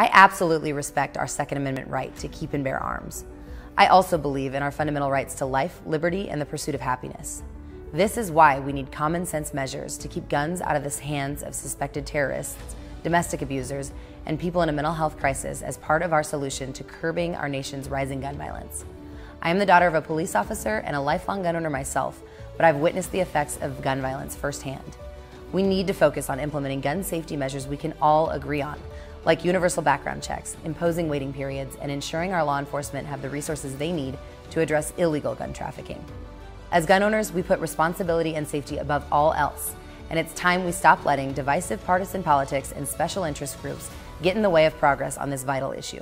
I absolutely respect our Second Amendment right to keep and bear arms. I also believe in our fundamental rights to life, liberty, and the pursuit of happiness. This is why we need common sense measures to keep guns out of the hands of suspected terrorists, domestic abusers, and people in a mental health crisis as part of our solution to curbing our nation's rising gun violence. I am the daughter of a police officer and a lifelong gun owner myself, but I've witnessed the effects of gun violence firsthand. We need to focus on implementing gun safety measures we can all agree on, like universal background checks, imposing waiting periods, and ensuring our law enforcement have the resources they need to address illegal gun trafficking. As gun owners, we put responsibility and safety above all else, and it's time we stop letting divisive partisan politics and special interest groups get in the way of progress on this vital issue.